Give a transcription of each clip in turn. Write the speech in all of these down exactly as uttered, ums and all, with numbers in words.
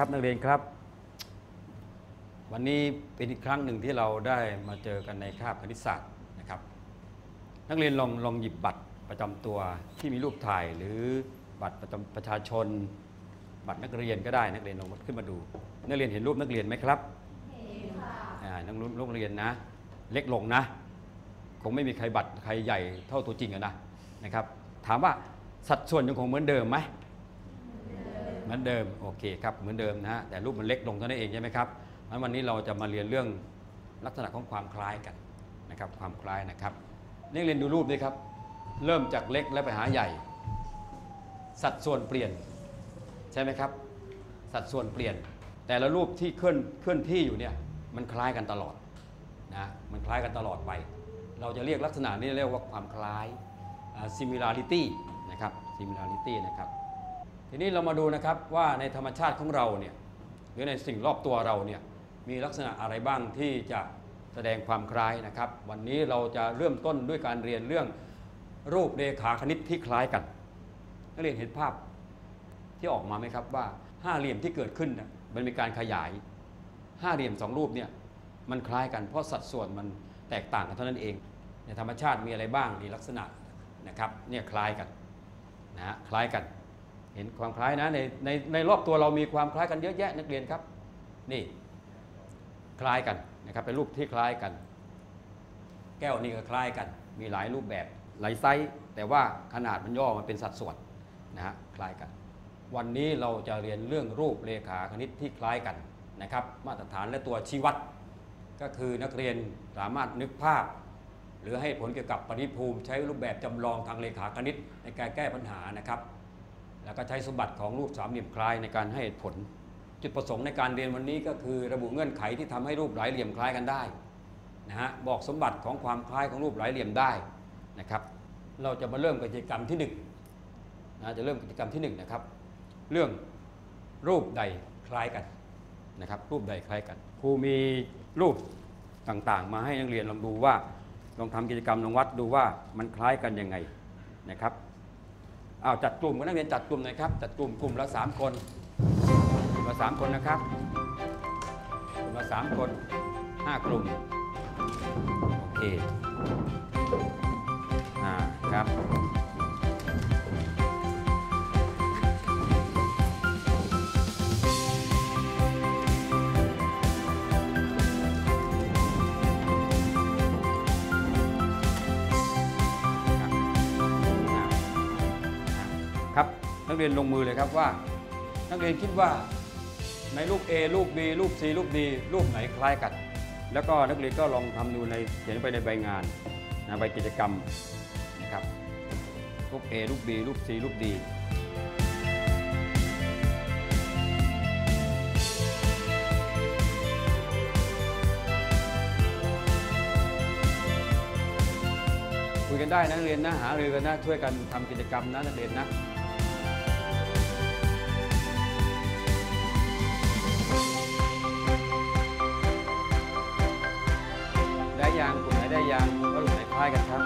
ครับนักเรียนครับวันนี้เป็นอีกครั้งหนึ่งที่เราได้มาเจอกันในคาบคณิตศาสตร์นะครับนักเรียนลองลองหยิบบัตรประจำตัวที่มีรูปถ่ายหรือบัตรประจำประชาชนบัตรนักเรียนก็ได้นักเรียนลองขึ้นมาดูนักเรียนเห็นรูปนักเรียนไหมครับเห็นค่ะนักนักเรียนนะเล็กลงนะคงไม่มีใครบัตรใครใหญ่เท่าตัวจริงอะนะนะครับถามว่าสัดส่วนยังคงเหมือนเดิมไหมเหมือนเดิมโอเคครับเหมือนเดิมนะฮะแต่รูปมันเล็กลงเท่านั้นเองใช่ไหมครับงั้นวันนี้เราจะมาเรียนเรื่องลักษณะของความคล้ายกันนะครับความคล้ายนะครับนี่เรียนดูรูปด้วยครับเริ่มจากเล็กแล้วไปหาใหญ่สัดส่วนเปลี่ยนใช่ไหมครับสัดส่วนเปลี่ยนแต่ละรูปที่เคลื่อนเคลื่อนที่อยู่เนี่ยมันคล้ายกันตลอดนะมันคล้ายกันตลอดไปเราจะเรียกลักษณะนี้เรียกว่าความคล้าย similarity นะครับ similarity นะครับทีนี้เรามาดูนะครับว่าในธรรมชาติของเราเนี่ยหรือในสิ่งรอบตัวเราเนี่ยมีลักษณะอะไรบ้างที่จะแสดงความคล้ายนะครับวันนี้เราจะเริ่มต้นด้วยการเรียนเรื่องรูปเรขาคณิตที่คล้ายกันนักเรียนเห็นภาพที่ออกมาไหมครับว่าห้าเหลี่ยมที่เกิดขึ้นนะมันมีการขยายห้าเหลี่ยมสองรูปเนี่ยมันคล้ายกันเพราะสัดส่วนมันแตกต่างกันเท่านั้นเองในธรรมชาติมีอะไรบ้างมีลักษณะนะครับเนี่ยคล้ายกันนะคล้ายกันเห็นความคล้ายนะในในในรอบตัวเรามีความคล้ายกันเยอะแยะนักเรียนครับนี่คล้ายกันนะครับเป็นรูปที่คล้ายกันแก้วนี่ก็คล้ายกันมีหลายรูปแบบหลายไซส์แต่ว่าขนาดมันย่อมันเป็นสัดส่วนนะฮะคล้ายกันวันนี้เราจะเรียนเรื่องรูปเรขาคณิตที่คล้ายกันนะครับมาตรฐานและตัวชี้วัดก็คือนักเรียนสามารถนึกภาพหรือให้ผลเกี่ยวกับปณิภูมิใช้รูปแบบจำลองทางเรขาคณิตในการแก้ปัญหานะครับแล้วก็ใช้สมบัติของรูปสามเหลี่ยมคล้ายในการให้ผลจุดประสงค์ในการเรียนวันนี้ก็คือระบุเงื่อนไขที่ทำให้รูปหลายเหลี่ยมคล้ายกันได้นะฮะบอกสมบัติของความคล้ายของรูปหลายเหลี่ยมได้นะครับเราจะมาเริ่มกิจกรรมที่หนึ่งนะจะเริ่มกิจกรรมที่หนึ่งนะครับเรื่องรูปใดคล้ายกันนะครับรูปใดคล้ายกันครูมีรูปต่างๆมาให้นักเรียนลองดูว่าลองทำกิจกรรมลองวัดดูว่ามันคล้ายกันยังไงนะครับอ้าวจัดกลุ่มนักเรียนจัดกลุ่มหน่อยครับจัดกลุ่มกลุ่มละสามคนกลุ่มละสามคนนะครับกลุ่มละสามคนห้ากลุ่มโอเคอ่าครับครับนักเรียนลงมือเลยครับว่านักเรียนคิดว่าในรูป A รูป B รูป C รูป D รูปไหนคล้ายกันแล้วก็นักเรียนก็ลองทำดูในเขียนไปในใบงานนะใบกิจกรรมนะครับรูป A รูป B รูป C รูป Dคุยกันได้นักเรียนนะหารือกันนะช่วยกันทำกิจกรรมนะนักเรียนนะได้ยังกลุ่มไหนได้ยังว่ากลุ่มไหนคล้ายกันครับ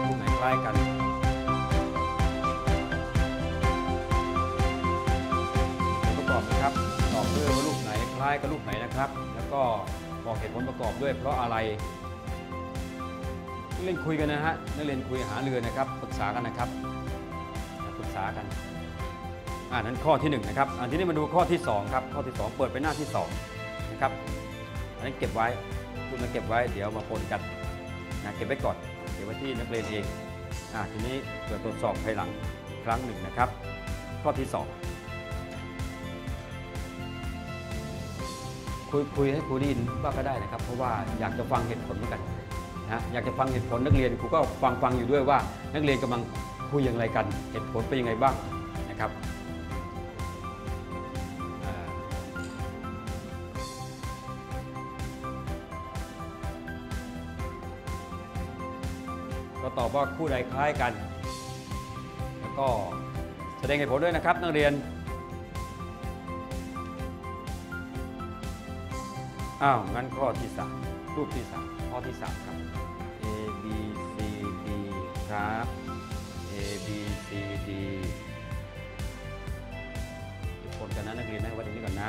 กลุ่มไหนคล้ายกันประกอบนะครับตอบด้วยว่ารูปไหนคล้ายกับรูปไหนนะครับแล้วก็บอกเหตุผลประกอบด้วยเพราะอะไรนักเรียนคุยกันนะฮะนักเรียนคุยหาเรือนะครับปรึกษากันนะครับปรึกษากันอ่านั้นข้อที่หนึ่งนะครับอันที่นี้มาดูข้อที่สองครับข้อที่สองเปิดไปหน้าที่สองนะครับอันนั้นเก็บไว้คุณมาเก็บไว้เดี๋ยวมาปนกันนะเก็บไว้ก่อนเก็บไว้ที่นักเรียนเองอ่าทีนี้เดี๋ยวตรวจสอบภายหลังครั้งหนึ่งนะครับข้อที่สองคุยคุยให้ครูได้ยินบ้างก็ได้นะครับเพราะว่าอยากจะฟังเหตุผลเหมือนกันนะอยากจะฟังเหตุผลนักเรียนครูก็ฟังฟังอยู่ด้วยว่านักเรียนกำลังคุยอย่างไรกันเหตุผลเป็นยังไงบ้างนะครับก็ตอบว่าคู่ใดคล้ายกันแล้วก็แสดงเหตุผลด้วยนะครับนักเรียนอ้าวงั้นข้อที่สามรูปที่สามข้อที่สามครับ A B C D ครับ A B C D ทุกคน ก่อนนะนักเรียนนะวัดตรงนี้ก่อนนะ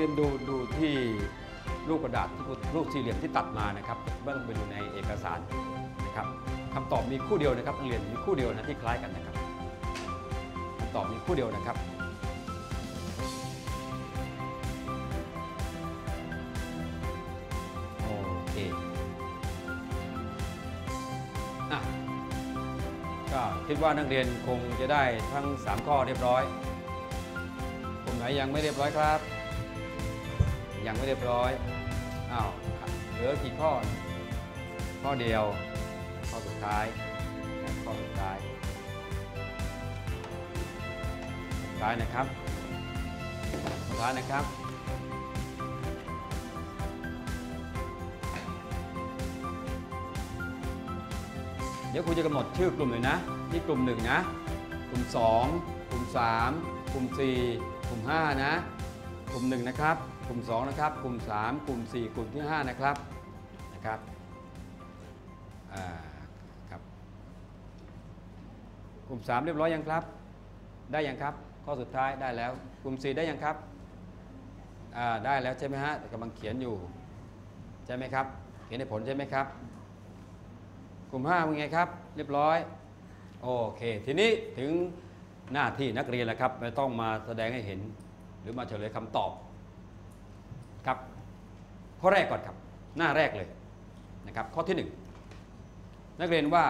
เรียนดูดูที่รูปกระดาษที่รูปสี่เหลี่ยมที่ตัดมานะครับไม่ต้องไปดูในเอกสารนะครับคำตอบมีคู่เดียวนะครับนักเรียนมีคู่เดียวนะที่คล้ายกันนะครับคำตอบมีคู่เดียวนะครับโอเคอ่ะก็คิดว่านักเรียนคงจะได้ทั้งสามข้อเรียบร้อยตรงไหนยังไม่เรียบร้อยครับยังไม่เรียบร้อยอ้าวเหลือกี่ข้อข้อเดียวข้อสุดท้ายข้อสุดท้ายสุดท้ายนะครับสุดท้ายนะครับเดี๋ยวครูจะกำหนดชื่อกลุ่มเลยนะนี่กลุ่มหนึ่งนะกลุ่มสองกลุ่มสามกลุ่มสี่กลุ่มห้านะกลุ่มหนึ่งนะครับกลุ่มสองนะครับกลุ่มสามกลุ่มสี่กลุ่มที่ห้านะครับนะครับครับกลุ่มสามเรียบร้อยยังครับได้ยังครับข้อสุดท้ายได้แล้วกลุ่มสี่ได้ยังครับได้แล้วใช่ไหมฮะกำลังเขียนอยู่ใช่ไหมครับเขียนในผลใช่ไหมครับกลุ่มห้าเป็นไงครับเรียบร้อยโอเคทีนี้ถึงหน้าที่นักเรียนแล้วครับไม่ต้องมาแสดงให้เห็นหรือมาเฉลยคำตอบครับข้อแรกก่อนครับหน้าแรกเลยนะครับข้อที่หนึ่งนักเรียนว่า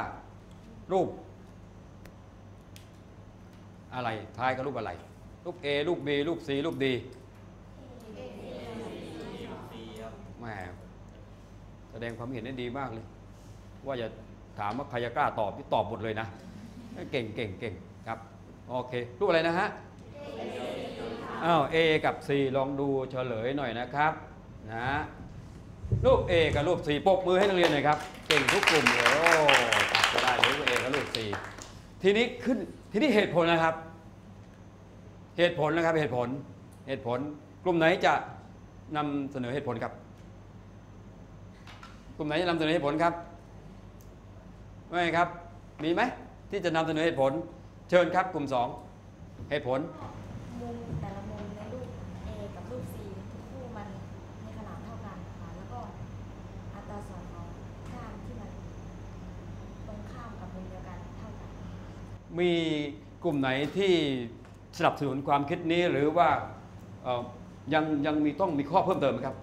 รูปอะไรท้ายกับรูปอะไรรูป A รูป B รูป C รูป D แหมแสดงความเห็นได้ดีมากเลยว่าจะถามว่าใครจะกล้าตอบที่ตอบหมดเลยนะเก่งเก่งเก่งครับโอเครูปอะไรนะฮะอ้าว A กับ C ลองดูเฉลยหน่อยนะครับนะรูป A กับรูป C ปรบมือให้นักเรียนหน่อยครับเก่งทุกกลุ่มเลยโอ้ตัดก็ได้รูป A กับรูป C ทีนี้ขึ้นทีนี้เหตุผลนะครับเหตุผลนะครับเหตุผลเหตุผลกลุ่มไหนจะนำเสนอเหตุผลครับกลุ่มไหนจะนำเสนอเหตุผลครับไม่ครับมีไหมที่จะนำเสนอเหตุผลเชิญครับกลุ่มสองเหตุผลมีกลุ่มไหนที่สนับสนุนความคิดนี้หรือว่ายังยังมีต้องมีข้อเพิ่มเติมไหมครับ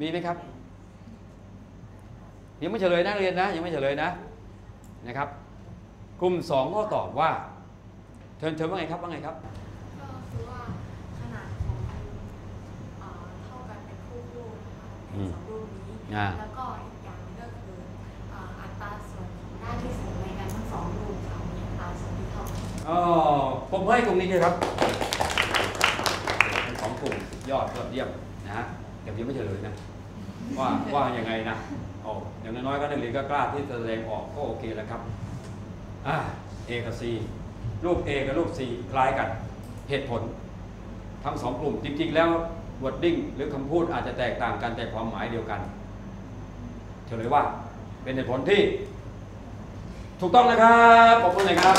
มีไหมครับยังไม่เฉลยนักเรียนนะยังไม่เฉลยนะนะครับกลุ่มสองก็ตอบว่าเชิญเชิญว่าไงครับว่าไงครับก็คือว่าขนาดของเท่ากันเป็นคู่รูปเป็นสองรูปนี้แล้วก็อีกอย่างก็คืออัตราส่วนของด้านที่สูงในการทั้งสองรูปเขามีอัตราส่วนที่เท่ากันอ๋อผมให้กลุ่มนี้เลยครับทั้งสองกลุ่มยอดยอดเยี่ยมนะฮะเดี๋ยวยังไม่เฉลยนะว่าว่ายังไงนะโอ้อย่างน้อยๆก็นักเรียนก็กล้าที่จะแสดงออกก็โอเคแล้วครับอ่า A กับ C รูป A กับรูป C คล้ายกันเหตุผลทั้งสองกลุ่มจริงๆแล้ววอร์ดดิ้งหรือคำพูดอาจจะแตกต่างกันแต่ความหมายเดียวกันเฉลยว่าเป็นเหตุผลที่ถูกต้องนะครับขอบคุณเลยครับ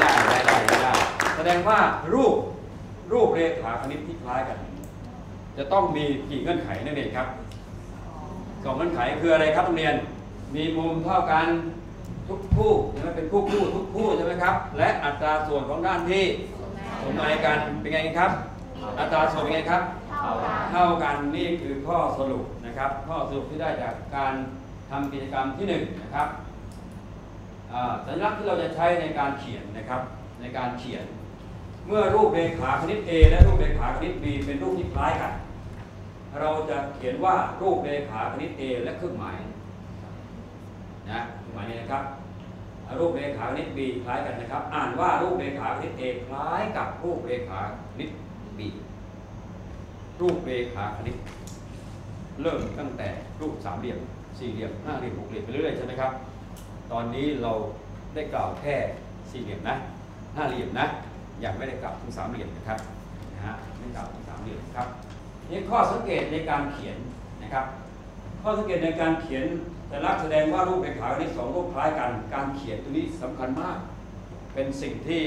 ได้ได้ได้ได้แสดงว่ารูปรูปเรขาคณิตที่คล้ายกันจะต้องมีกี่เงื่อนไขนั่นเองครับสองเงื่อนไขคืออะไรครับนักเรียนมีมุมเท่ากันทุกคู่ใช่ไหมเป็นคู่คู่ทุกคู่ใช่ไหมครับและอัตราส่วนของด้านที่สมดุลกันเป็นไงครับอัตราส่วนเป็นไงครับเท่ากันนี่คือข้อสรุปนะครับข้อสรุปที่ได้จากการทำกิจกรรมที่หนึ่ง นะครับสัญลักษณ์ที่เราจะใช้ในการเขียนนะครับในการเขียนเมื่อรูปเรขาคณิต A และรูปเรขาคณิต B เป็นรูปที่คล้ายกันเราจะเขียนว่ารูปเรขาคณิต A และเครื่องหมายนะเครื่องหมายนี้นะครับรูปเรขาคณิต B คล้ายกันนะครับอ่านว่ารูปเรขาคณิต A คล้ายกับรูปเรขาคณิต B รูปเรขาคณิตเริ่มตั้งแต่รูปสามเหลี่ยมสี่เหลี่ยมห้าเหลี่ยมหกเหลี่ยมไปเรื่อยๆใช่ไหมครับตอนนี้เราได้กล่าวแค่สี่เหลี่ยมนะห้าเหลี่ยมนะยังไม่ได้กล่าวถึงสามเหลี่ยมนะครับนะฮะไม่กล่าวถึงสามเหลี่ยมครับนี่ข้อสังเกตในการเขียนนะครับข้อสังเกตในการเขียนแต่ลักษณ์แสดงว่ารูปเรขาคณิตสองรูปคล้ายกันการเขียนตัวนี้สำคัญมากเป็นสิ่งที่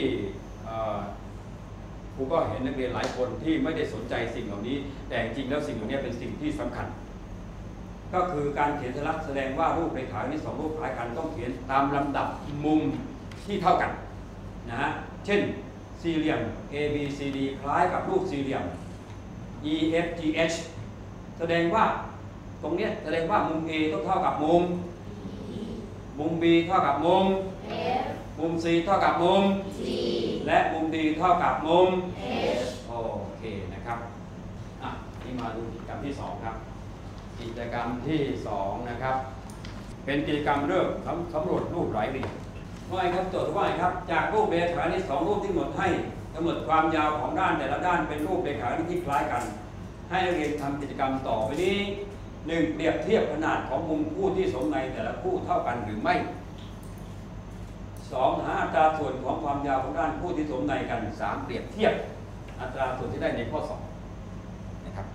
ครูก็เห็นนักเรียนหลายคนที่ไม่ได้สนใจสิ่งเหล่านี้แต่จริงแล้วสิ่งเหล่านี้เป็นสิ่งที่สำคัญก็คือการเขียนลักษณ์แสดงว่ารูปเรขาคณิตสองรูปคล้ายกันต้องเขียนตามลำดับมุมที่เท่ากันนะฮะเช่นสี่เหลี่ยม A B C D คล้ายกับรูปสี่เหลี่ยม E F G H แสดงว่าตรงนี้แสดงว่ามุม A ต้องเท่ากับมุม มุม B เท่ากับมุม F มุม C เท่ากับมุม G และมุม D เท่ากับมุม H โอเคนะครับอ่ะนี่มาดูกิจกรรมที่สองครับกิจกรรมที่สองนะครับเป็นกิจกรรมเริ่มสำรวจรูปหลายเหลี่ยมว่ายครับโจทย์ว่ายครับจากรูปเรขาคณิตสองรูปที่หมดให้กำหนดความยาวของด้านแต่ละด้านเป็นรูปเรขาคณิตที่คล้ายกันให้นักเรียนทำกิจกรรมต่อไปนี้หนึ่งเปรียบเทียบขนาดของมุมคู่ที่สมในแต่ละคู่เท่ากันหรือไม่สองหาอัตราส่วนของความยาวของด้านคู่ที่สมในกันสามเปรียบเทียบอัตราส่วนที่ได้ในข้อสองนะครับ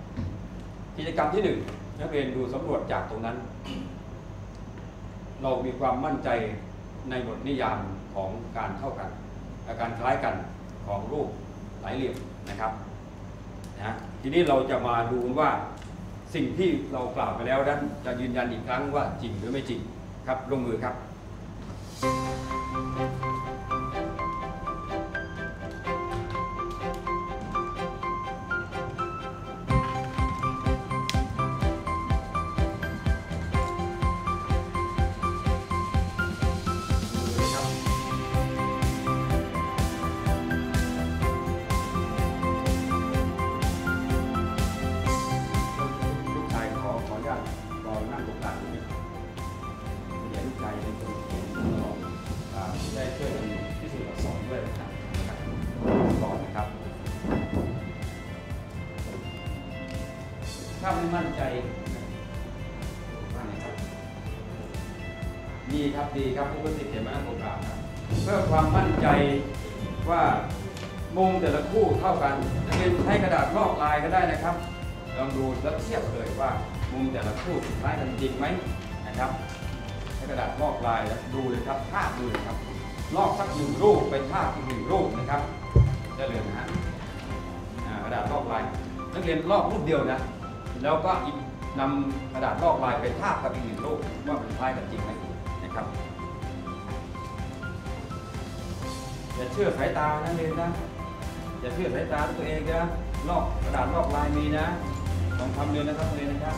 กิจกรรมที่หนึ่งนักเรียนดูสำรวจจากตรงนั้นเรามีความมั่นใจในบทนิยามของการเท่ากันและการคล้ายกันของรูปหลายเหลี่ยมนะครับนะทีนี้เราจะมาดูว่าสิ่งที่เรากล่าวไปแล้วนั้นจะยืนยันอีกครั้งว่าจริงหรือไม่จริงครับลงมือครับถ้าไม่มั่นใจว่าไงครับดีครับดีครับผู้ติดเขียนมาหน้าโปรแกรมครับเพื่อความมั่นใจว่ามุมแต่ละคู่เท่ากันนักเรียนใช้กระดาษลอกลายก็ได้นะครับลองดูแล้วเทียบเลยว่ามุมแต่ละคู่คล้ายกันจริงไหมนะครับใช้กระดาษลอกลายแล้วดูเลยครับภาพดูเลยครับลอกสักหนึ่งรูปเป็นภาพอีกหนึ่งรูปนะครับได้เลยนะฮะกระดาษลอกลายนักเรียนลอกรูปเดียวนะแล้วก็นำกระดาษลอกลายเป็นภาพกับอีกหนึ่งรูปว่ามันคล้ายกันจริงไหมนะครับอย่าเชื่อสายตานะเรียนนะอย่าเชื่อสายตาตัวเองนะลอกกระดาษลอกลายมีนะลองทำเรียนนะครับเรียนนะครับ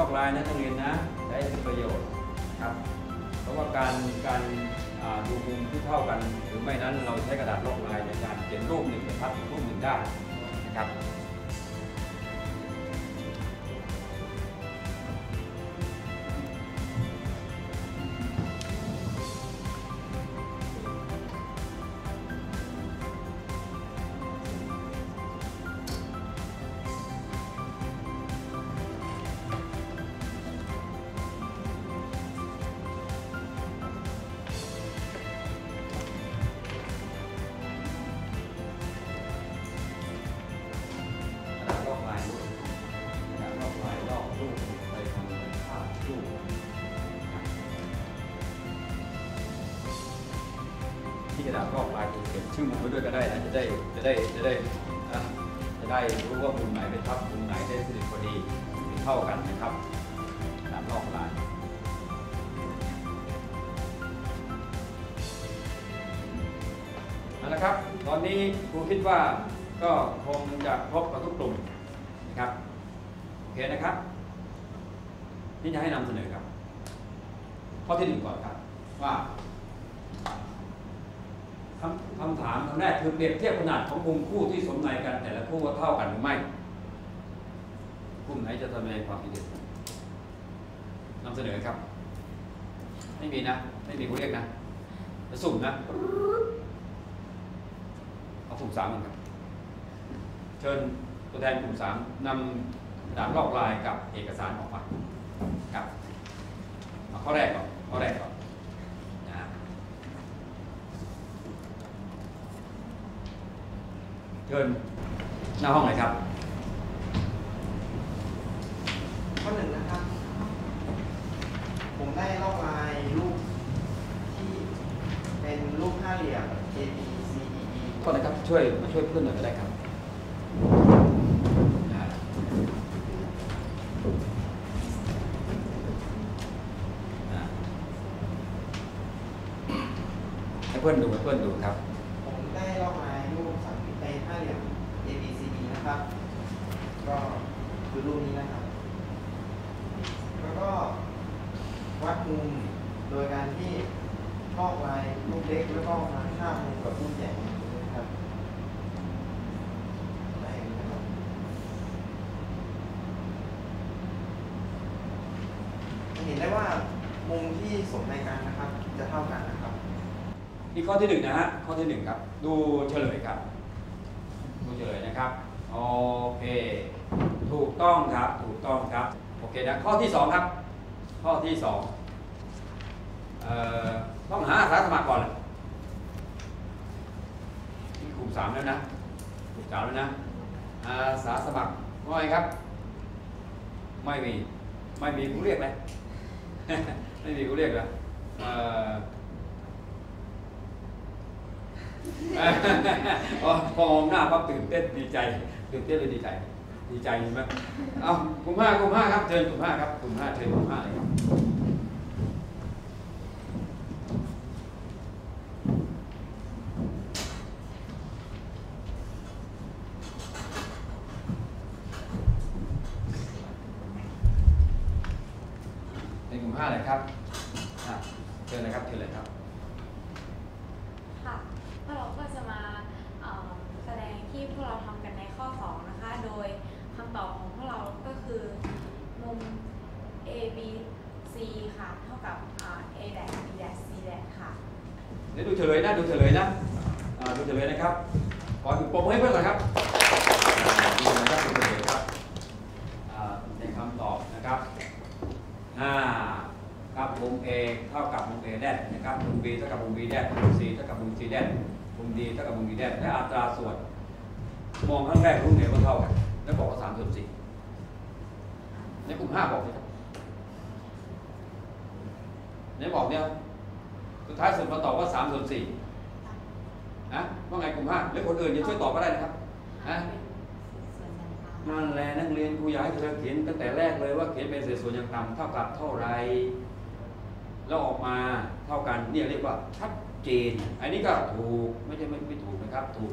ลอกลายนะนักเรียนนะได้เป็นประโยชน์ครับเพราะว่าการการดูมุมที่เท่ากันหรือไม่นั้นเราใช้กระดาษลอกลายในการเขียนรูปหนึ่งเป็นภาพอีกรูปหนึ่งได้นะครับกระดาษลอกลายเขียนชื่อมุมไปด้วยก็ได้นะจะได้จะได้จะได้จะได้รู้ว่ามุมไหนเป็นทับมุมไหนได้สนิทพอดีเท่ากันนะครับ นอกร้านนะครับตอนนี้ครูคิดว่าก็คงจะพบกับทุกกลุ่มนะครับโอเคนะครับที่จะให้นำเสนอครับข้อที่หนึ่งก่อนครับว่าคำคำถามคำแรกคือเปรียบเทียบขนาดของกลุ่มคู่ที่สมในกันแต่ละคู่ว่าเท่ากันหรือไม่กลุ่มไหนจะทำในความคิดเห็นนำเสนอครับไม่มีนะไม่มีผู้เรียกนะจะสุ่มนะเอากลุ่มสามกันครับเชิญตัวแทนกลุ่มสามนำกระดาษลอกลายกับเอกสารออกมาครับเอาข้อแรกก่อนข้อแรกก่อนเชิญหน้าห้องเลยครับข้อหนึ่งนะครับผมได้ลอกลายรูปที่เป็นรูปห้าเหลี่ยม เอ บี ซี ดี ก่อนนะครับช่วยมาช่วยเพื่อนหน่อยก็ได้ครับให้เพื่อนดูให้เพื่อนดูครับผมได้ลอกลายรูปสังเกตเป็นห้าเหลี่ยม เอ บี ซี ดี นะครับก็คือรูปนี้นะครับแล้วก็วัดมุมโดยการที่ลอกลายรูปเล็กแล้วก็มาข้ามมุมกับรูปใหญ่นะครับได้ครับเห็นได้ว่ามุมที่สมในกันนะครับจะเท่ากันนะครับนี่ข้อที่หนึ่งนะฮะข้อที่หนึ่งครับดูเฉลยครับดูเฉลยนะครับโอเคถูกต้องครับถูกต้องครับโอเคนะข้อที่สองครับข้อที่สองต้องหาอาสาสมัครก่อนเลยนี่กลุ่มสามแล้วนะกลุ่มสามแล้วนะอาสาสมัครว่าไงครับไม่มีไม่มีผู้เรียกเลย ไม่มีผู้เรียกเลยพอมองหน้าปั๊บตื่นเต้นดีใจตื่นเต้นเลยดีใจดีใจใช่ไหมเอากลุ่มห้ากลุ่มห้าครับเชิญกลุ่มห้าครับกลุ่มห้าเชิญกลุ่มห้าเลยครับในกลุ่มห้าเลยครับเชิญนะครับเชิญเลยครับค่ะเราก็จะมาแสดงที่พวกเราทำกันในข้อสองนะคะโดยคำตอบของพวกเราก็คือมุม A B C ค่ะเท่ากับ A แดด B แดด C แดดค่ะเดี๋ยวดูเฉลยนะดูเฉลยนะดูเฉลยนะครับขอปรบมือให้เพื่อนหน่อยครับดูเฉลยครับดูเฉลยครับในคำตอบนะครับกับมุม A เท่ากับมุม A แดดนะครับมุม B เท่ากับมุม B แดดมุม C เท่ากับมุม C แดดมุม D เท่ากับมุม D แดดและอัตราส่วนมองครั้งแรกรู้เลยว่าเท่ากันแล้วบอกว่าสามส่วนสี่ในกลุ่มห้าบอกเลยครับในบอกเนี่ยสุดท้ายสุดมาตอบว่าสามส่วนสี่นะว่าไงกลุ่มห้าหรือคนอื่นจะช่วยตอบก็ได้นะครับนะนั่นแหละนักเรียนครูอยากให้เธอเขียนตั้งแต่แรกเลยว่าเขียนเป็นเศษส่วนอย่างต่ำเท่ากับเท่าไรแล้วออกมาเท่ากันเนี่ยเรียกว่าชัดเจนอันนี้ก็ถูกไม่ใช่ไม่ถูกนะครับถูก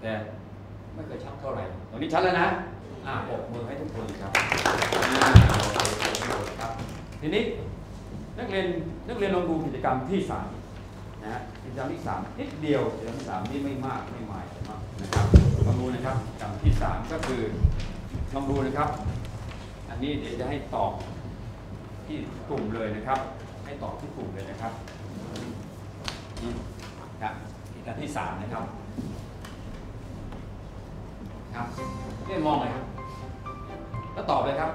แต่ไม่เคยชัดเท่าไหร่ตอนนี้ชัดแล้วนะอ่าปรบมือให้ทุกคนครับครับทีนี้นักเรียนนักเรียนลองดูกิจกรรมที่สามนะฮะกิจกรรมที่สามนิดเดียวกิจกรรมที่สามนี่ไม่มากไม่หมายนะครับลองดูนะครับกิจกรรมที่สามก็คือลองดูนะครับอันนี้เดี๋ยวจะให้ตอบที่กลุ่มเลยนะครับให้ตอบที่กลุ่มเลยนะครับครับกิจกรรมที่สามนะครับครับนี่มองเลยครับแล้วตอบเลยครับ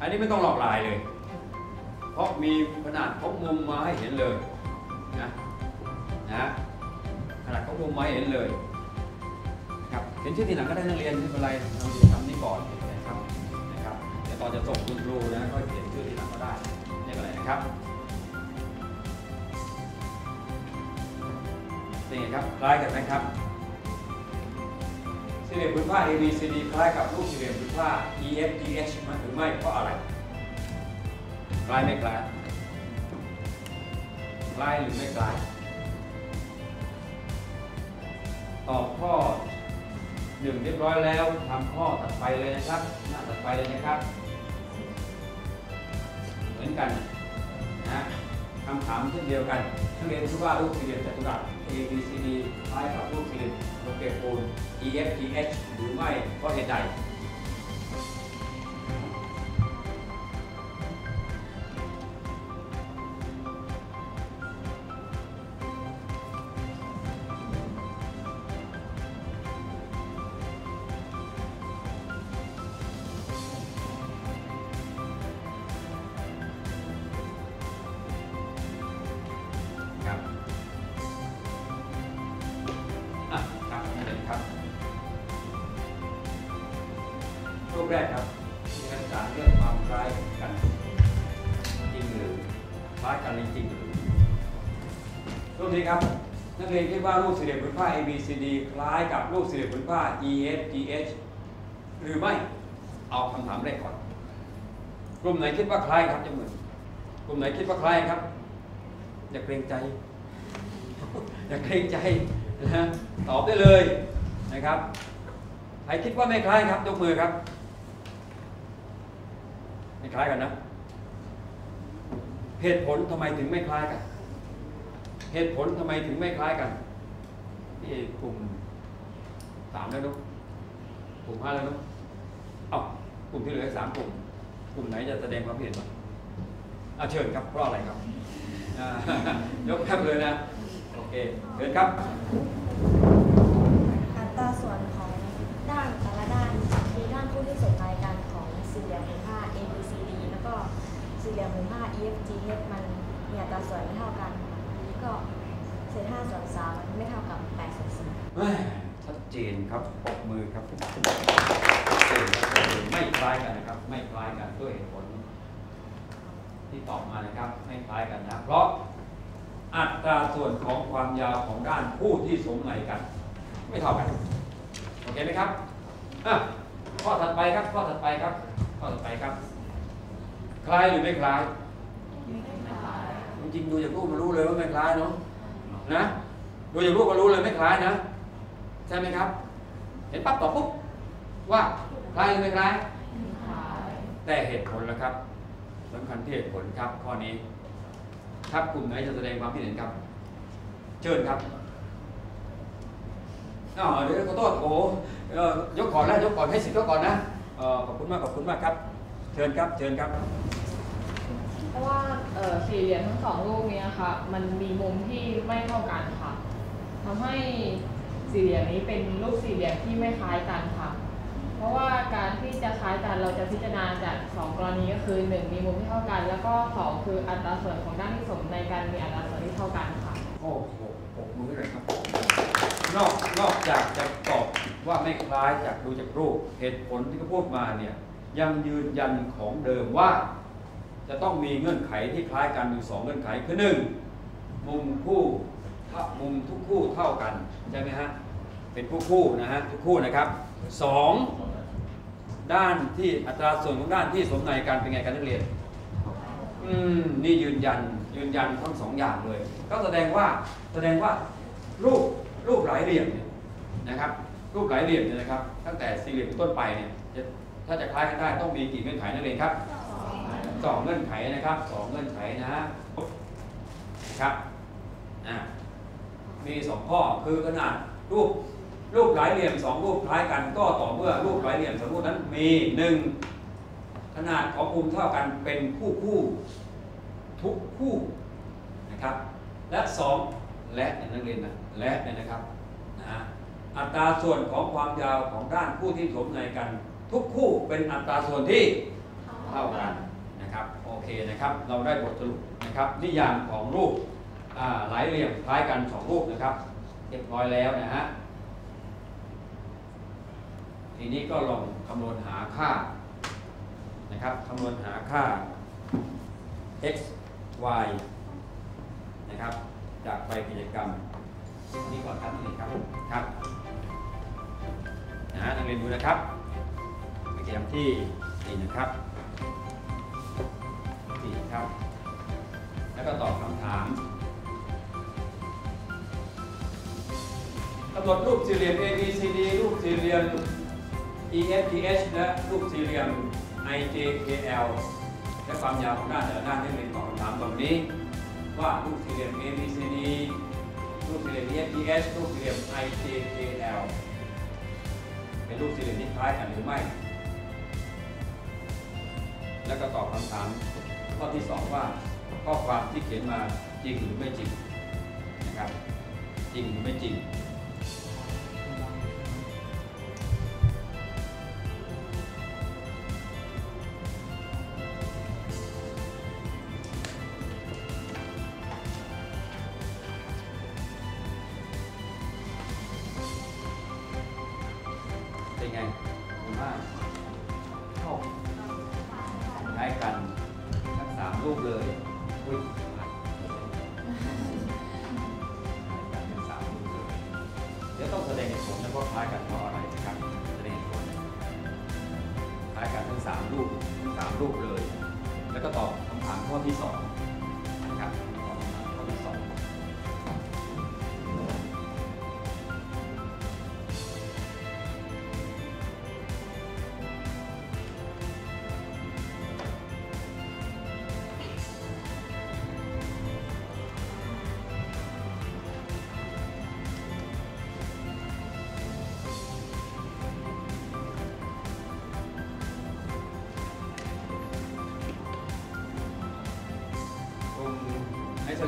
อันนี้ไม่ต้องหลอกลายเลยเพราะมีขนาดของมุมมาให้เห็นเลยนะนะขนาดของมุมมาให้เห็นเลยครับเห็นชื่อที่หลังก็ได้นักเรียนไม่เป็นไรทำกิจกรรมนี้ก่อนนะครับนะครับแต่ตอนจะส่งคุณครูนะก็เขียนชื่อที่หลังก็ได้ไม่เป็นไรนะครับนี่ครับคล้ายกันไหมครับสี่เหลี่ยมผืนผ้า เอ บี ซี ดี คล้ายกับรูปสี่เหลี่ยมผืนผ้า อี เอฟ จี เอช หรือไม่เพราะอะไร คล้ายไม่คล้ายคล้ายหรือไม่คล้ายตอบข้อหนึ่งเรียบร้อยแล้วทำข้อตัดไปเลยนะครับหน้าตัดไปเลยนะครับเหมือนกันนะคำถามเช่นเดียวกันนักเรียนรู้ว่ารูปสี่เหลี่ยมจัตุรัส A B C D คล้ายกับรูปสี่เหลี่ยมโลเกปูน E F G H หรือไม่เพราะเหตุใดรูปแรกครับมีการศึกษาเรื่องความคล้ายกันจริงหรือคล้ายกันจริงหรือรูปนี้ครับนักเรียนคิดว่ารูปสี่เหลี่ยมผืนผ้า A B C D คล้ายกับรูปสี่เหลี่ยมผืนผ้า E F G H หรือไม่เอาคำถามแรกก่อนกลุ่มไหนคิดว่าคล้ายครับจะเหมือนกลุ่มไหนคิดว่าคล้ายครับอย่าเกรงใจอย่าเกรงใจนะตอบได้เลยนะครับใครคิดว่าไม่คล้ายครับยกมือครับไม่คล้ายกันนะเหตุผลทำไมถึงไม่คล้ายกันเหตุผลทำไมถึงไม่คล้ายกันนี่กลุ่มสามแล้วเนาะกลุ่มห้าแล้วเนาะเอ้ากลุ่มที่เหลือสามกลุ่มกลุ่มไหนจะแสดงความเห็นบ้างเอาเชิญครับเพราะอะไรครับ ยกแทบเลยนะโอเคเชิญครับอัตราส่วนของด้านแต่ละด้านมีด้านคู่ที่สมรายกันของสี่เหลี่ยมผืนผ้า A B C D แล้วก็สี่เหลี่ยมผืนผ้า E F G H มันมีอัตราส่วนไม่เท่ากันก็เศษห้าส่วนสามมันไม่เท่ากับแปดส่วนสี่ชัดเจนครับปรบมือครับไม่คล้ายกันนะครับไม่คล้ายกันด้วยเหตุผลที่ตอบมานะครับไม่คล้ายกันนะเพราะอัตราส่วนของความยาวของด้านคู่ที่สมไหลกันไม่เท่ากันโอเคไหมครับอ่ะข้อถัดไปครับข้อถัดไปครับข้อถัดไปครับคล้ายหรือไม่คล้ายจริงๆดูจากรูปมันรู้เลยว่าไม่คล้ายเนาะนะดูจากรูปมันรู้เลยไม่คล้ายนะใช่ไหมครับเห็นปั๊บตอบปุ๊บว่าคล้ายหรือไม่คล้ายแต่เหตุผลแล้วครับสำคัญที่เหตุผลครับข้อนี้ครับกลุ่มไหนจะแสดงความคิดเห็นครับเชิญครับอ๋อเดี๋ยวขอโทษโอ้ยกก่อนนะยกก่อนให้สิทธิ์ยกก่อนนะขอบคุณมากขอบคุณมากครับเชิญครับเชิญครับเพราะว่าสี่เหลี่ยมทั้งสองรูปนี้ค่ะมันมีมุมที่ไม่เท่ากันค่ะทำให้สี่เหลี่ยมนี้เป็นรูปสี่เหลี่ยมที่ไม่คล้ายกันค่ะเพราะว่าการที่จะคล้ายกันเราจะพิจารณาจากสองกรณีก็คือหนึ่งมีมุมที่เท่ากันแล้วก็สองคืออัตราส่วนของด้านที่สมในการมีอัตราส่วนที่เท่ากันค่ะโอ้โหปกมือเลยครับนอกนอกจากจะตอบว่าไม่คล้ายจากดูจากรูปเหตุผลที่เขาพูดมาเนี่ยยังยืนยันของเดิมว่าจะต้องมีเงื่อนไขที่คล้ายกันอยู่สองเงื่อนไขคือหนึ่งมุมคู่มุมทุกคู่เท่ากันใช่ไหมฮะเป็นคู่คู่นะฮะทุกคู่นะครับสองด้านที่อัตราส่วนของด้านที่สมในกันเป็นไงกันนักเรียนอืมนี่ยืนยันยืนยันทั้งสองอย่างเลยก็แสดงว่าแสดงว่ารูปรูปหลายเหลี่ยมเนี่ยนะครับรูปหลายเหลี่ยมเนี่ยนะครับตั้งแต่สี่เหลี่ยมต้นไปเนี่ยถ้าจะคล้ายกันได้ต้องมีกี่เงื่อนไขนักเรียนครับสองเงื่อนไขนะครับสองเงื่อนไขนะนะครับอ่ามีสองข้อคือขนาดรูปรูปหลายเหลี่ยมสองรูปคล้ายกันก็ต่อเมื่อรูปหลายเหลี่ยมสองรูปนั้นมีหนึ่งขนาดของมุมเท่ากันเป็นคู่คู่ทุกคู่นะครับและสองและเนี่ยนักเรียนนะและเนี่ยนะครับนะอัตราส่วนของความยาวของด้านคู่ที่สมในกันทุกคู่เป็นอัตราส่วนที่เท่ากันนะครับโอเคนะครับเราได้บทสรุปนะครับนิยามของรูปหลายเหลี่ยมคล้ายกันสองรูปนะครับเรียบร้อยแล้วนะฮะทีนี้ก็ลองคำนวณหาค่านะครับคำนวณหาค่า x y นะครับจากใบกิจกรรมนี้ก่อนครับนี่ครับครับนะฮะนักเรียนดูนะครับกิจกรรมที่นี่นะครับ สี่ครับแล้วก็ตอบคำถามกำหนดรูปสี่เหลี่ยม เอ บี ซี ดี รูปสี่เหลี่ยม อี เอฟ จี เอช และรูปสี่เหลี่ยม ไอ เจ เค แอล และความยาวของหน้าแต่ละหน้าที่เป็นของคำถามตรงนี้ว่ารูปสี่เหลี่ยม เอ บี ซี ดี รูปสี่เหลี่ยม อี เอฟ จี เอช รูปสี่เหลี่ยม ไอ เจ เค แอล เป็นรูปสี่เหลี่ยมที่คล้ายกันหรือไม่แล้วก็ตอบคำถามข้อที่สองว่าข้อความที่เขียนมาจริงหรือไม่จริงนะครับจริงหรือไม่จริงเป็นไงคุณว่าคล้ายกันทั้งสามรูปเลยอุ้ยคล้ายกันทั้งสามรูปเลยเดี๋ยวต้องแสดงเหตุผลนะว่าคล้ายกันเพราะอะไรนะครับแสดงเหตุผลคล้ายกันทั้งสามรูปทั้งสามรูปเลยแล้วก็ตอบคำถามข้อที่สองนะครับตอบคำถามข้อที่สอง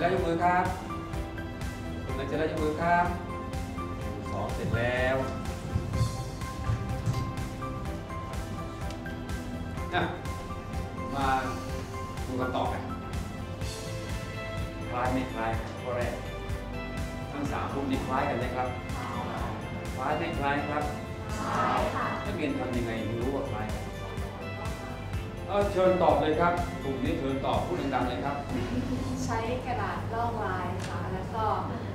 เสร็จแล้วยกมือครับเสร็จแล้วยกมือครับสองเสร็จแล้วนะมาดูกันต่อกันคล้ายไม่คล้ายข้อแรกทั้งสามรูปนี้คล้ายกันไหมครับคล้ายไม่คล้ายครับคล้ายค่ะนักเรียนทำยังไงถึงรู้ว่าคล้ายกันเออเชิญตอบเลยครับกลุ่มนี้เชิญตอบพูดดังๆเลยครับใช้กระดาษลอกลายค่ะแล้วก็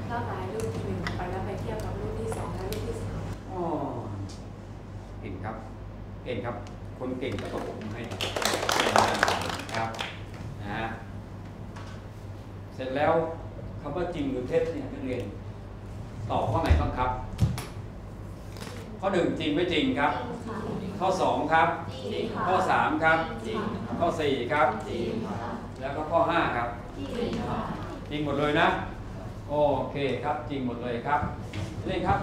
ลอกลายรูปที่หนึ่งไปแล้วไปเทียบกับรูปที่สองและรูปที่สามอ๋อเก่งครับเก่งครับคนเก่งก็ตบมือให้ครับนะเสร็จแล้วคำว่าจริงหรือเท็จเนี่ยนักเรียนตอบข้อไหนบ้างครับข้อหนึ่งจริงไม่จริงครับข้อสองครับข้อสามครับข้อสี่ครับแล้วก็ข้อห้าครับจริงหมดเลยนะโอเคครับจริงหมดเลยครับนี่ครับ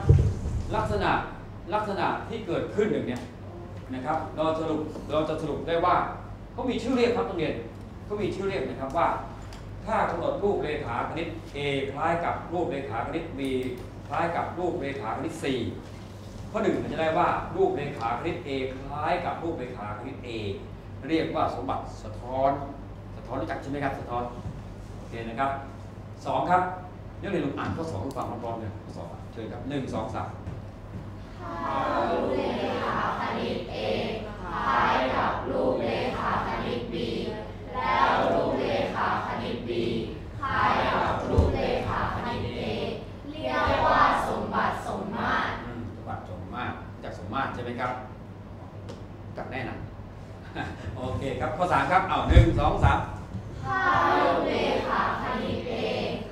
ลักษณะลักษณะที่เกิดขึ้นหนึ่งเนี่ยนะครับเราสรุปเราจะสรุปได้ว่าเขามีชื่อเรียกครับนักเรียนเขามีชื่อเรียกนะครับว่าถ้ากำหนดรูปเรขาคณิต A คล้ายกับรูปเรขาคณิต B คล้ายกับรูปเรขาคณิต Cข้อหนึ่งจะได้ว่ารูปเรขาคณิต A คล้ายกับรูปเรขาคณิต A เรียกว่าสมบัติสะท้อนสะท้อนรู้จักใช่ไหมครับสะท้อนโอเคนะครับสองครับนักเรียนลองอ่านข้อสองด้วยความพร้อมเลยข้อสองเชิญครับหนึ่งสองสามถ้ารูปเรขาคณิต A คล้ายกับรูปเรขาคณิต B แล้วรูปเรขาคณิต B คล้ายกับรูปเรขาคณิต A เรียกว่าสมบัติสมมาตรจากสมมาตรใช่ไหมครับกับแน่นอนโอเคครับข้อสามครับเอาหนึ่งสองสามถ้ารูปเรขาคณิต A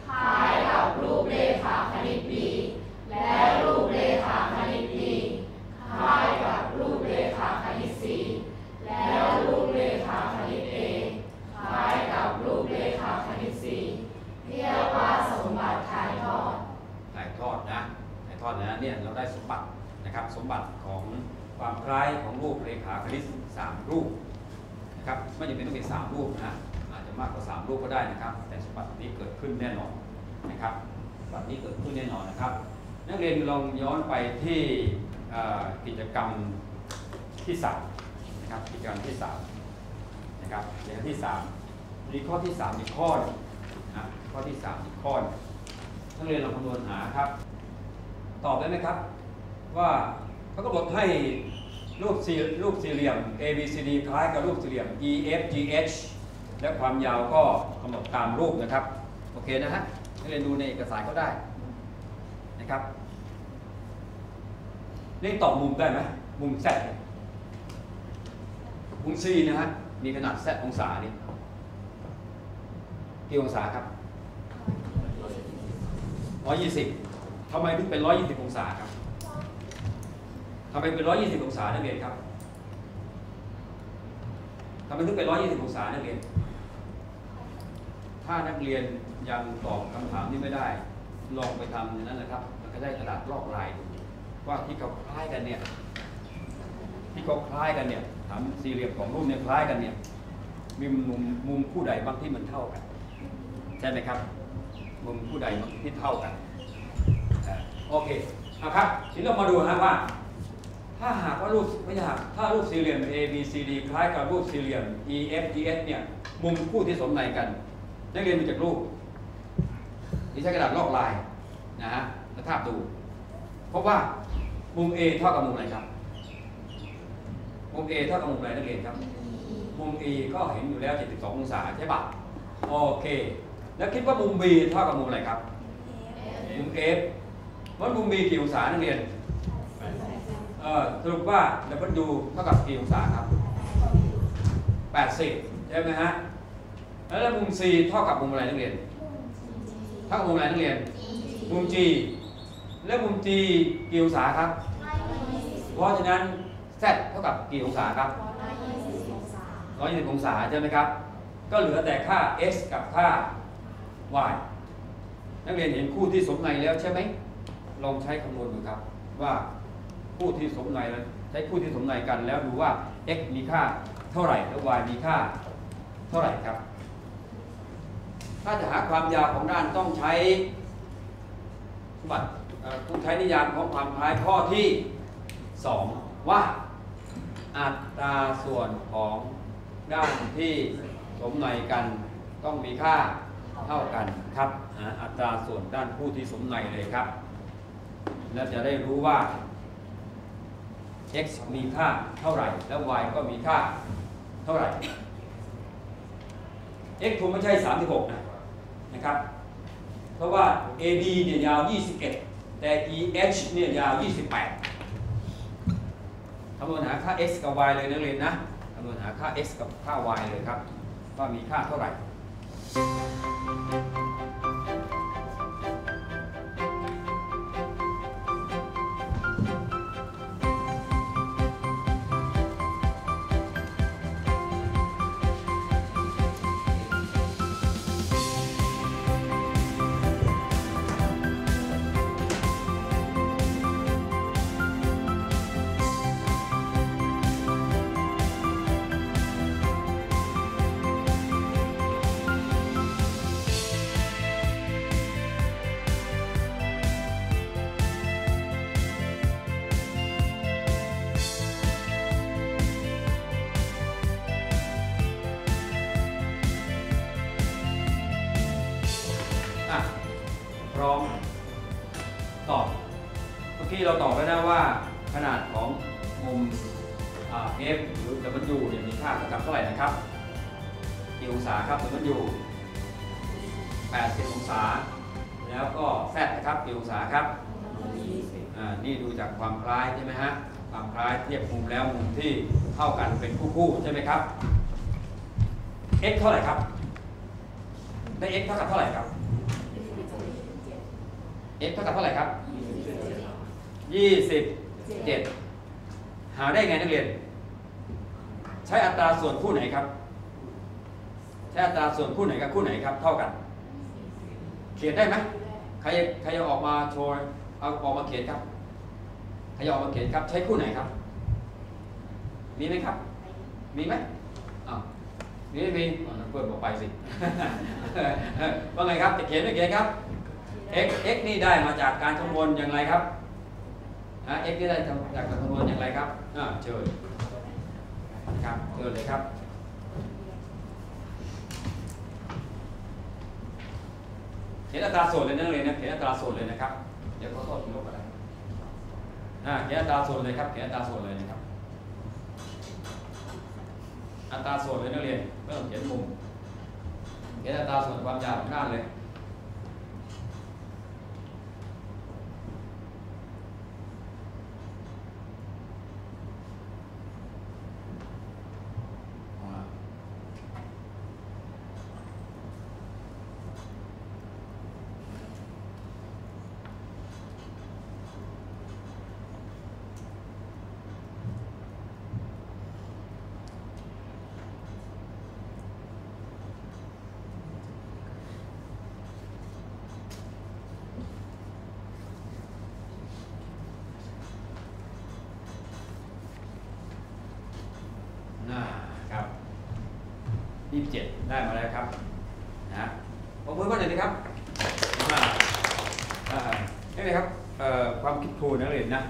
คล้ายกับรูปเรขาคณิต B และรูปเรขาคณิต B คล้ายกับรูปเรขาคณิต C และรูปเรขาคณิต A คล้ายกับรูปเรขาคณิต C เรียกว่าสมบัติถ่ายทอดถ่ายทอดนะถ่ายทอดนะเนี่ยเราได้สมบัตินะครับสมบัติของความคล้ายของรูปเรขาคณิตสามรูปนะครับไม่จำเป็นต้องเป็นสามรูปนะอาจจะมากกว่าสามรูปก็ได้นะครับแต่สมบัตินี้เกิดขึ้นแน่นอนนะครับสมบัตินี้เกิดขึ้นแน่นอนนะครับนักเรียนลองย้อนไปที่กิจกรรมที่สามนะครับกิจกรรมที่สามนะครับกิจกรรมที่สามมีข้อที่สามอีกข้อนะข้อที่สามอีกข้อนักเรียนลองคำนวณหาครับตอบได้ไหมครับว่าเขาก็บอกให้รูปสี่รูปสี่เหลี่ยม A B C D คล้ายกับรูปสี่เหลี่ยม E F G H และความยาวก็กำหนดตามรูปนะครับโอเคนะฮะให้เรียนดูในเอกสารก็ได้นะครับนี่ตอบมุมได้ไหมมุม Z มุม C นะฮะมีขนาด Z องศานี่ กี่องศาครับร้อยยี่สิบทำไมถึงเป็นร้อยยี่สิบองศาครับทำไมเป็นร้อยยี่สิบองศานักเรียนครับทำไมถึงเป็นร้อยยี่สิบองศานักเรียนถ้านักเรียนยังตอบคำถามนี้ไม่ได้ลองไปทำอย่างนั้นนะครับมันก็ได้กระดาษลอกลายดูว่าที่เขาคล้ายกันเนี่ยที่เขาคล้ายกันเนี่ยทำสี่เหลี่ยมของรูปเนี่ยคล้ายกันเนี่ยมีมุมมุมคู่ใดบ้างที่มันเท่ากันใช่ไหมครับมุมคู่ใดบ้างที่เท่ากันโอเคนะครับทีนี้เรามาดูนะว่าถ้าหากว่ารูปไม่หากถ้ารูปสี่เหลี่ยม A B C D คล้ายกับรูปสี่เหลี่ยม E F G S เนี่ยมุมคู่ที่สมในกันนักเรียนดูจากรูปนี่ใช้กระดาษลอกลายนะฮะแล้วทาบดูเพราะว่ามุม A เท่ากับมุมไหนครับมุม A เท่ากับมุมไหนนักเรียนครับมุม E ก็เห็นอยู่แล้วเจ็ดสิบสององศาใช่ป่ะโอเคแล้วคิดว่ามุม B เท่ากับมุมอะไรครับมุม F มันมุม B กี่องศานักเรียนเออสรุปว่าเราไปดูเท่ากับกี่องศาครับแปดสิบใช่ไหมฮะแล้วมุม C เท่ากับมุมอะไรนักเรียนเท่ากับมุมอะไรนักเรียนมุม G แล้วมุม G กี่องศาครับเพราะฉะนั้น Z เท่ากับกี่องศาครับหนึ่งร้อยยี่สิบองศาใช่ไหมครับก็เหลือแต่ค่า x กับค่า y นักเรียนเห็นคู่ที่สมในแล้วใช่ไหมลองใช้คำนวณดูครับว่าคู่ที่สมในแล้วใช้คู่ที่สมในกันแล้วดูว่า x มีค่าเท่าไหร่และ y มีค่าเท่าไหร่ครับถ้าจะหาความยาวของด้านต้องใช้สมบัติต้องใช้นิยามของความคล้ายข้อที่สองว่าอัตราส่วนของด้านที่สมในกันต้องมีค่าเท่ากันครับอัตราส่วนด้านคู่ที่สมในเลยครับแล้วจะได้รู้ว่า x มีค่าเท่าไหร่และ y ก็มีค่าเท่าไหร่ x คงไม่ใช่สามสิบหกนะนะครับเพราะว่า ab เนี่ยยาวยี่สิบเอ็ดแต่ eh เนี่ยยาวยี่สิบแปดคำนวณหาค่า x กับ y เลยนักเรียนนะคำนวณหาค่า x กับค่า y เลยครับว่ามีค่าเท่าไหร่พร้อมตอบเมื่อกี้เราตอบไปแล้วว่าขนาดของมุม F หรือ W เนี่ยมีค่าเท่ากับเท่าไหร่นะครับกี่องศาครับ W แปดสิบองศาแล้วก็ Z นะครับกี่องศาครับนี่ดูจากความคล้ายใช่ไหมฮะความคล้ายเทียบมุมแล้วมุมที่เท่ากันเป็นคู่ๆใช่ไหมครับ x เท่าไหร่ครับได้ x เท่ากับเท่าไหร่ครับx เท่ากับเท่าไหร่ครับยี่สิบเจ็ดหาได้ไงนักเรียนใช้อัตราส่วนคู่ไหนครับใช้อัตราส่วนคู่ไหนกับคู่ไหนครับเท่ากันเขียนได้ไหมใครใครจะออกมาโชว์เอาออกมาเขียนครับใครจะออกมาเขียนครับใช้คู่ไหนครับมีไหมครับมีไหมอ้าวมีไม่มีเปิดออกไปสิว่าไงครับจะเขียนไม่เขียนครับx x นี่ได้มาจากการคำนวณอย่างไรครับนะ x นี่ได้จากการคำนวณอย่างไรครับอ่าเชิญครับเชิญเลยครับเขียนอัตราส่วนเลยนั่นเลยนะเขียนอัตราส่วนเลยนะครับเดี๋ยวเขาต้นลบอะไรอ่าเขียนอัตราส่วนเลยครับเขียนอัตราส่วนเลยนะครับอัตราส่วนเลยนักเรียนไม่ต้องเขียนมุมเขียนอัตราส่วนความยาวของด้านเลย นี่นะครับความคิดครูนักเรียนนะ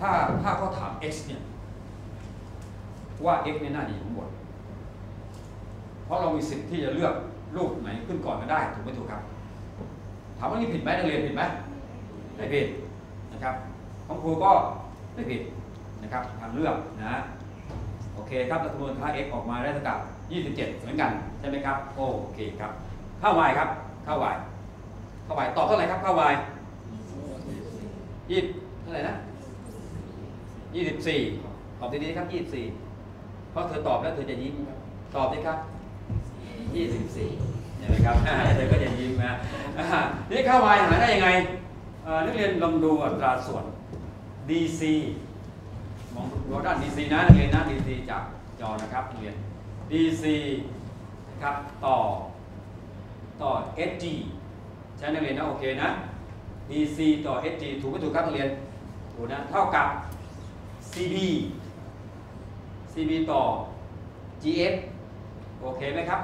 ถ้าถ้าเขาถาม x เนี่ยว่า x เนี่ยน่าจะอยู่ข้างบนเพราะเรามีสิทธิ์ที่จะเลือกรูปไหนขึ้นก่อนก็ได้ถูกไหมถูกครับถามว่านี่ผิดไหมนักเรียนผิดไหมไม่ผิดนะครับของครูก็ไม่ผิดนะครับทางเลือกนะโอเคครับจำนวนค่า x ออกมาได้เท่ากับยี่สิบเจ็ดเหมือนกันใช่ไหมครับโอเคครับค่า y ครับค่า y ค่า y ตอบเท่าไหร่ครับค่า y ยี่สิบเท่าไหร่นะยี่สิบสี่ตอบทีนี้ครับยี่สิบสี่เพราะเธอตอบแล้วเธอจะยิ้มตอบดีครับยี่สิบสี่เนี่ยนะครับเธอก็จะยิ้มนะนี่ค่า y หาได้ยังไงนักเรียนลองดูอัตราส่วน dc มองดูด้าน dc นะนักเรียนนะ dc จากจอนะครับนักเรียน dc นะครับต่อต่อ sg ใช่นักเรียนนะโอเคนะ dc ต่อ sg ถูกไหมถูกครับนักเรียนถูกนะเท่ากับ cb cb ต่อ gfโอเคไหมครับ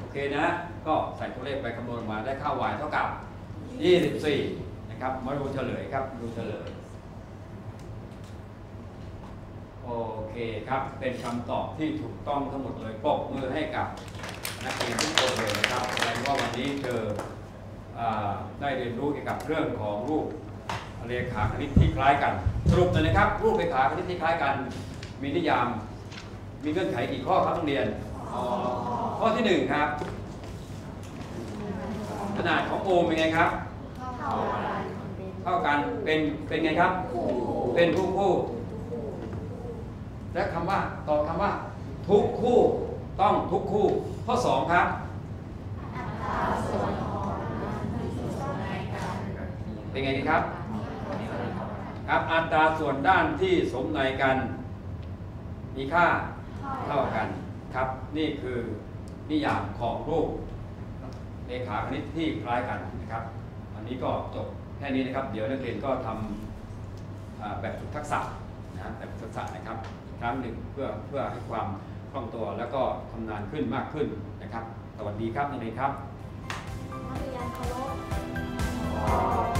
โอเคนะก็ใส่ตัวเลขไปคำนวณมาได้ค่า y เท่ากับยี่สิบสี่นะครับมาดูเฉลยครับดูเฉลยโอเคครับเป็นคำตอบที่ถูกต้องทั้งหมดเลยปรบมือให้กับนักเรียนทุกคนเลยนะครับแสดงว่าวันนี้เธอได้เรียนรู้เกี่ยวกับเรื่องของรูปเลขาคณิตที่คล้ายกันสรุปเลยนะครับรูปเลขาคณิตที่คล้ายกันมีนิยามมีเงื่อนไขกี่ข้อครับนักเรียนข้อที่หนึ่งครับขนาดของโอมเป็นไงครับเท่ากันเป็นเป็นไงครับเป็นทุกคู่และคำว่าต่อคำว่าทุกคู่ต้องทุกคู่ข้อสองครับเป็นไงครับครับอัตราส่วนด้านที่สมในกันมีค่าเท่ากันครับนี่คือนิยามของรูปเลขาคณิตที่คล้ายกันนะครับอันนี้ก็จบแค่นี้นะครับเดี๋ยวนักเรียนก็ทำแบบฝึกทักษะนะแบบฝึกทักษะนะครับครั้งหนึ่งเพื่อเพื่อให้ความคล่องตัวแล้วก็ทำนานขึ้นมากขึ้นนะครับสวัสดีครับนักเรียนครับ